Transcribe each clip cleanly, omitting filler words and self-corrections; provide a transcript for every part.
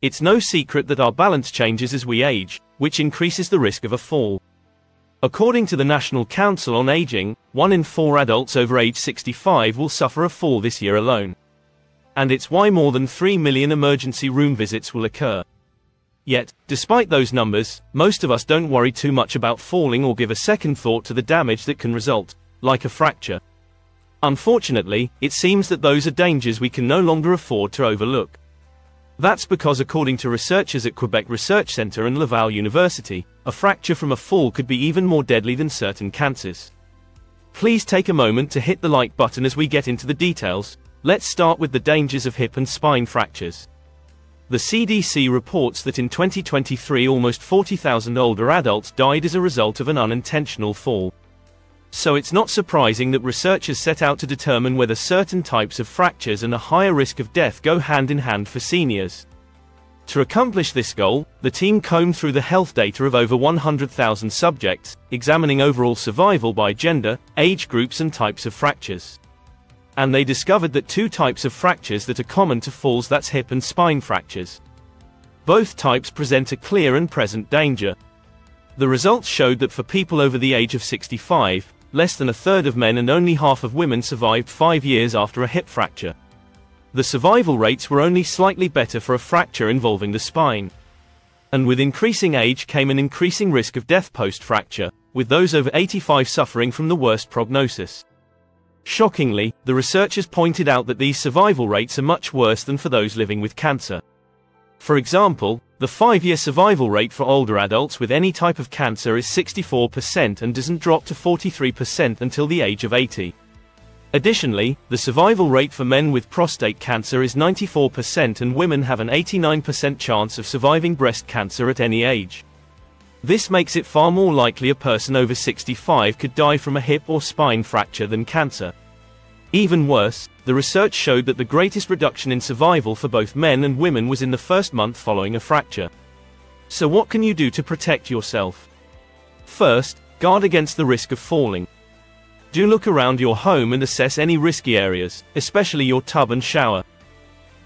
It's no secret that our balance changes as we age, which increases the risk of a fall. According to the National Council on Aging, 1 in 4 adults over age 65 will suffer a fall this year alone. And it's why more than 3 million emergency room visits will occur. Yet, despite those numbers, most of us don't worry too much about falling or give a second thought to the damage that can result, like a fracture. Unfortunately, it seems that those are dangers we can no longer afford to overlook. That's because according to researchers at Quebec Research Centre and Laval University, a fracture from a fall could be even more deadly than certain cancers. Please take a moment to hit the like button as we get into the details. Let's start with the dangers of hip and spine fractures. The CDC reports that in 2023 almost 40,000 older adults died as a result of an unintentional fall. So it's not surprising that researchers set out to determine whether certain types of fractures and a higher risk of death go hand in hand for seniors. To accomplish this goal, the team combed through the health data of over 100,000 subjects, examining overall survival by gender, age groups and types of fractures. And they discovered that two types of fractures that are common to falls, that's hip and spine fractures. Both types present a clear and present danger. The results showed that for people over the age of 65, less than a third of men and only half of women survived 5 years after a hip fracture. The survival rates were only slightly better for a fracture involving the spine. And with increasing age came an increasing risk of death post-fracture, with those over 85 suffering from the worst prognosis. Shockingly, the researchers pointed out that these survival rates are much worse than for those living with cancer. For example, the 5-year survival rate for older adults with any type of cancer is 64% and doesn't drop to 43% until the age of 80. Additionally, the survival rate for men with prostate cancer is 94% and women have an 89% chance of surviving breast cancer at any age. This makes it far more likely a person over 65 could die from a hip or spine fracture than cancer. Even worse, the research showed that the greatest reduction in survival for both men and women was in the first month following a fracture. So what can you do to protect yourself? First, guard against the risk of falling. Do look around your home and assess any risky areas, especially your tub and shower.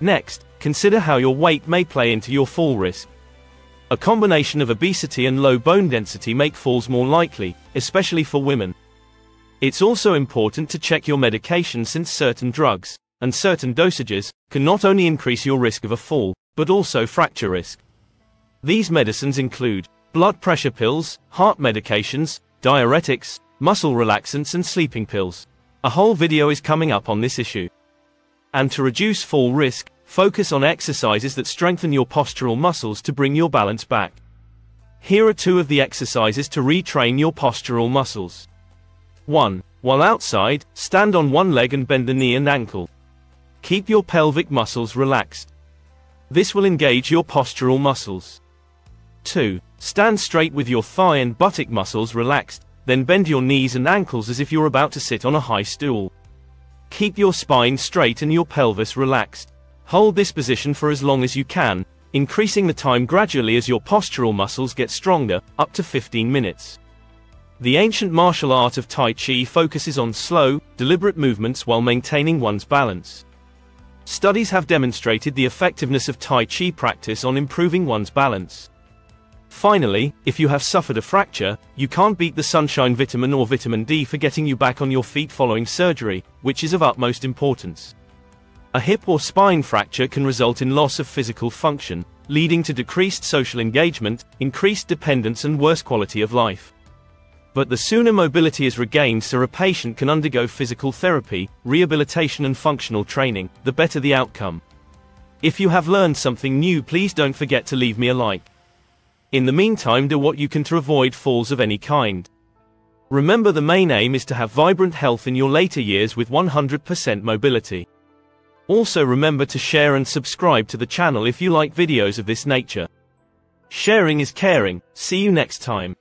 Next, consider how your weight may play into your fall risk. A combination of obesity and low bone density make falls more likely, especially for women. It's also important to check your medication since certain drugs, and certain dosages, can not only increase your risk of a fall, but also fracture risk. These medicines include blood pressure pills, heart medications, diuretics, muscle relaxants and sleeping pills. A whole video is coming up on this issue. And to reduce fall risk, focus on exercises that strengthen your postural muscles to bring your balance back. Here are 2 of the exercises to retrain your postural muscles. 1. While outside, stand on one leg and bend the knee and ankle. Keep your pelvic muscles relaxed. This will engage your postural muscles. 2. Stand straight with your thigh and buttock muscles relaxed, then bend your knees and ankles as if you're about to sit on a high stool. Keep your spine straight and your pelvis relaxed. Hold this position for as long as you can, increasing the time gradually as your postural muscles get stronger, up to 15 minutes. The ancient martial art of Tai Chi focuses on slow, deliberate movements while maintaining one's balance. Studies have demonstrated the effectiveness of Tai Chi practice on improving one's balance. Finally, if you have suffered a fracture, you can't beat the sunshine vitamin or vitamin D for getting you back on your feet following surgery, which is of utmost importance. A hip or spine fracture can result in loss of physical function, leading to decreased social engagement, increased dependence and worse quality of life. But the sooner mobility is regained so a patient can undergo physical therapy, rehabilitation and functional training, the better the outcome. If you have learned something new, please don't forget to leave me a like. In the meantime, do what you can to avoid falls of any kind. Remember, the main aim is to have vibrant health in your later years with 100% mobility. Also remember to share and subscribe to the channel if you like videos of this nature. Sharing is caring. See you next time.